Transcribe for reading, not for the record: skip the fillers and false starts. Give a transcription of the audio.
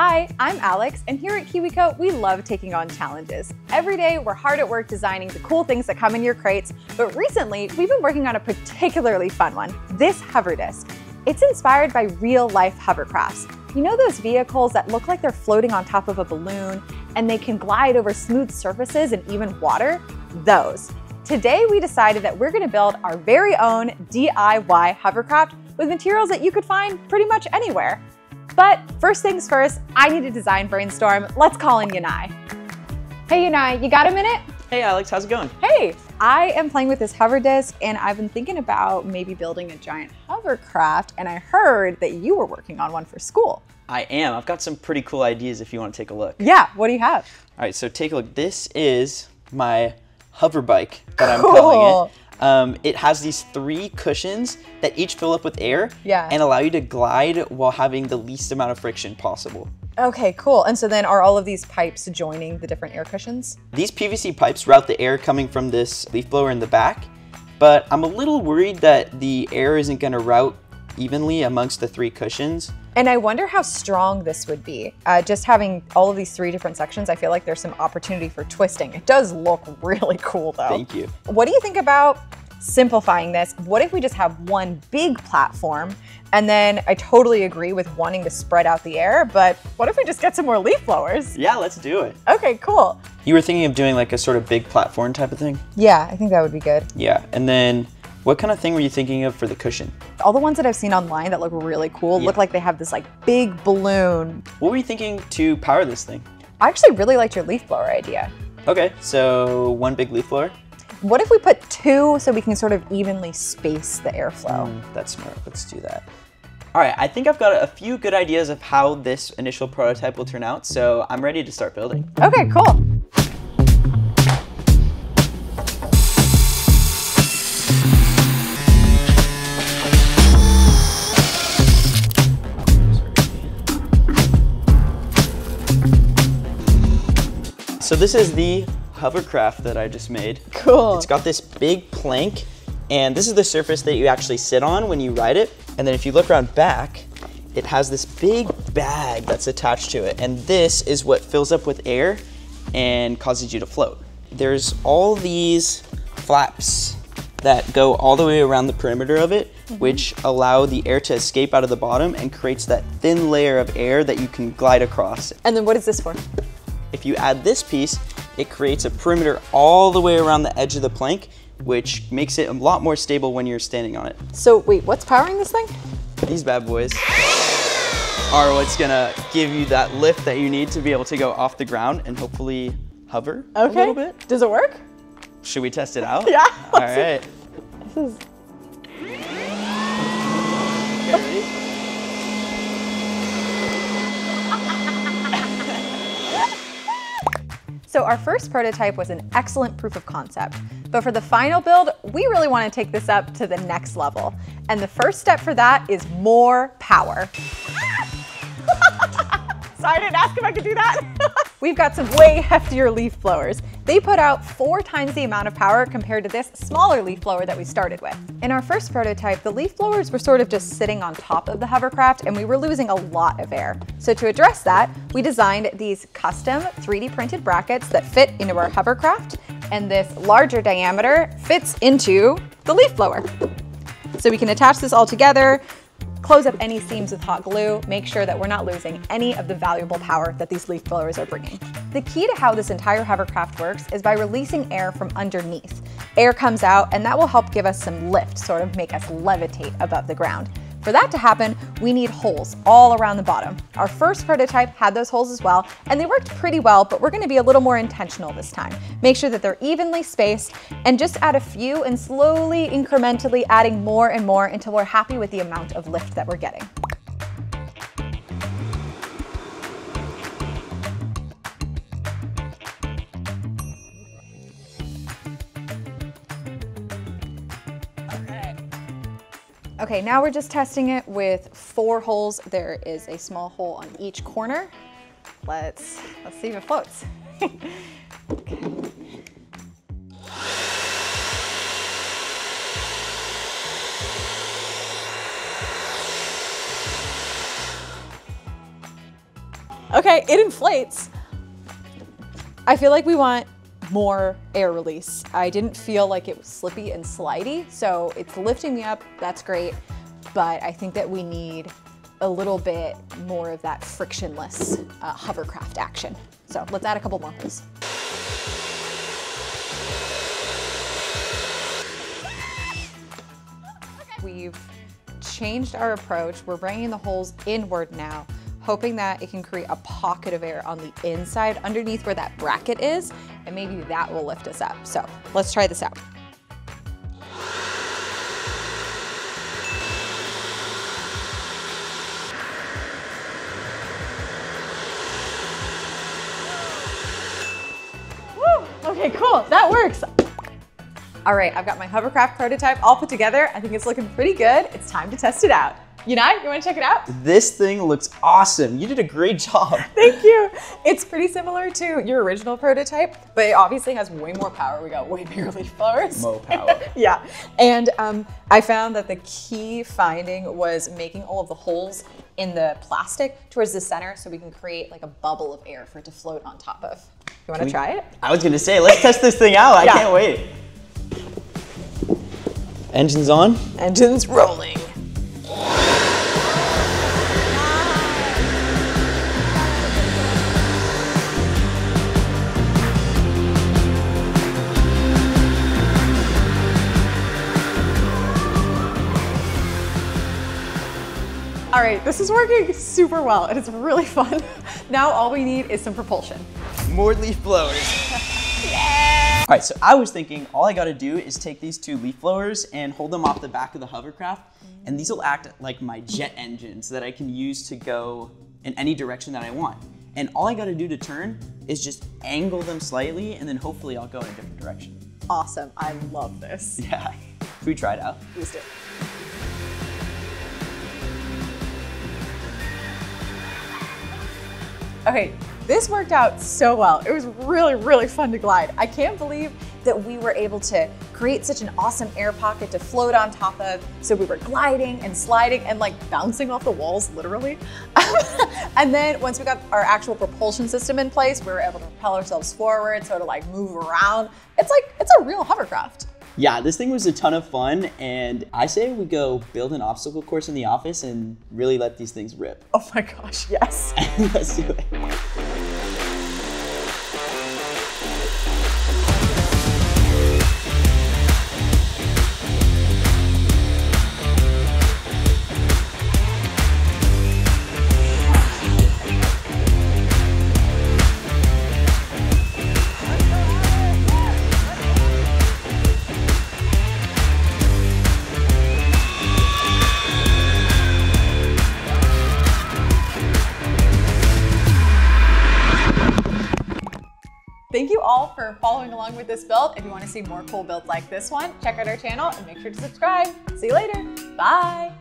Hi, I'm Alex, and here at KiwiCo, we love taking on challenges. Every day, we're hard at work designing the cool things that come in your crates, but recently, we've been working on a particularly fun one, this hover disc. It's inspired by real-life hovercrafts. You know those vehicles that look like they're floating on top of a balloon, and they can glide over smooth surfaces and even water? Those. Today, we decided that we're gonna build our very own DIY hovercraft with materials that you could find pretty much anywhere. But first things first, I need a design brainstorm. Let's call in Yanai. Hey Yanai, you got a minute? Hey Alex, how's it going? Hey, I am playing with this hover disc and I've been thinking about maybe building a giant hovercraft, and I heard that you were working on one for school. I am. I've got some pretty cool ideas if you want to take a look. Yeah, what do you have? All right, so take a look. This is my hover bike that I'm calling it. It has these three cushions that each fill up with air and allow you to glide while having the least amount of friction possible. Okay, cool. And so then are all of these pipes joining the different air cushions? These PVC pipes route the air coming from this leaf blower in the back, but I'm a little worried that the air isn't going to route evenly amongst the three cushions. And I wonder how strong this would be. Just having all of these three different sections, I feel like there's some opportunity for twisting. It does look really cool though. Thank you. What do you think about simplifying this? What if we just have one big platform? And then I totally agree with wanting to spread out the air, but what if we just get some more leaf blowers? Yeah, let's do it. Okay, cool. You were thinking of doing like a sort of big platform type of thing? Yeah, I think that would be good. Yeah, and then what kind of thing were you thinking of for the cushion? All the ones that I've seen online that look really cool look like they have this like big balloon. What were you thinking to power this thing? I actually really liked your leaf blower idea. Okay, so one big leaf blower. What if we put two so we can sort of evenly space the airflow? That's smart, let's do that. All right, I think I've got a few good ideas of how this initial prototype will turn out, so I'm ready to start building. Okay, cool. So this is the hovercraft that I just made. Cool. It's got this big plank, and this is the surface that you actually sit on when you ride it. And then if you look around back, it has this big bag that's attached to it. And this is what fills up with air and causes you to float. There's all these flaps that go all the way around the perimeter of it, which allow the air to escape out of the bottom and creates that thin layer of air that you can glide across. And then what is this for? If you add this piece, it creates a perimeter all the way around the edge of the plank, which makes it a lot more stable when you're standing on it. So wait, what's powering this thing? These bad boys are what's gonna give you that lift that you need to be able to go off the ground and hopefully hover a little bit. Does it work? Should we test it out? Yeah. All right. This is... Okay, ready? So our first prototype was an excellent proof of concept, but for the final build, we really want to take this up to the next level. And the first step for that is more power. Sorry, I didn't ask if I could do that. We've got some way heftier leaf blowers. They put out 4 times the amount of power compared to this smaller leaf blower that we started with. In our first prototype, the leaf blowers were sort of just sitting on top of the hovercraft and we were losing a lot of air. So to address that, we designed these custom 3D printed brackets that fit into our hovercraft, and this larger diameter fits into the leaf blower. So we can attach this all together, close up any seams with hot glue, make sure that we're not losing any of the valuable power that these leaf blowers are bringing. The key to how this entire hovercraft works is by releasing air from underneath. Air comes out and that will help give us some lift, sort of make us levitate above the ground. For that to happen, we need holes all around the bottom. Our first prototype had those holes as well, and they worked pretty well, but we're gonna be a little more intentional this time. Make sure that they're evenly spaced, and just add a few and slowly, incrementally adding more and more until we're happy with the amount of lift that we're getting. Okay, now we're just testing it with 4 holes. There is a small hole on each corner. Let's see if it floats. Okay. Okay, it inflates. I feel like we want more air release. I didn't feel like it was slippy and slidey, so it's lifting me up, that's great, but I think that we need a little bit more of that frictionless hovercraft action. So let's add a couple more holes. We've changed our approach. We're bringing the holes inward now, hoping that it can create a pocket of air on the inside underneath where that bracket is, and maybe that will lift us up. So let's try this out. Okay, cool, that works. All right, I've got my hovercraft prototype all put together. I think it's looking pretty good. It's time to test it out. Yanai, you wanna check it out? This thing looks awesome. You did a great job. Thank you. It's pretty similar to your original prototype, but it obviously has way more power. We got way bigger leaf blowers. More power. Yeah, and I found that the key finding was making all of the holes in the plastic towards the center so we can create like a bubble of air for it to float on top of. You wanna try it? I was gonna say, let's test this thing out. I can't wait. Engines on. Engines rolling. All right, this is working super well and it's really fun. Now all we need is some propulsion. More leaf blowers. Yeah. All right, so I was thinking all I gotta do is take these two leaf blowers and hold them off the back of the hovercraft, and these will act like my jet engine so that I can use to go in any direction that I want. And all I gotta do to turn is just angle them slightly, and then hopefully I'll go in a different direction. Awesome, I love this. Yeah, should we try it out? Let's do it. Okay. This worked out so well. It was really, really fun to glide. I can't believe that we were able to create such an awesome air pocket to float on top of. So we were gliding and sliding and like bouncing off the walls, literally. And then once we got our actual propulsion system in place, we were able to propel ourselves forward, so to like move around. It's like, it's a real hovercraft. Yeah, this thing was a ton of fun, and I say we go build an obstacle course in the office and really let these things rip. Oh my gosh, yes. Let's do it. Thank you all for following along with this build. If you want to see more cool builds like this one, check out our channel and make sure to subscribe. See you later. Bye.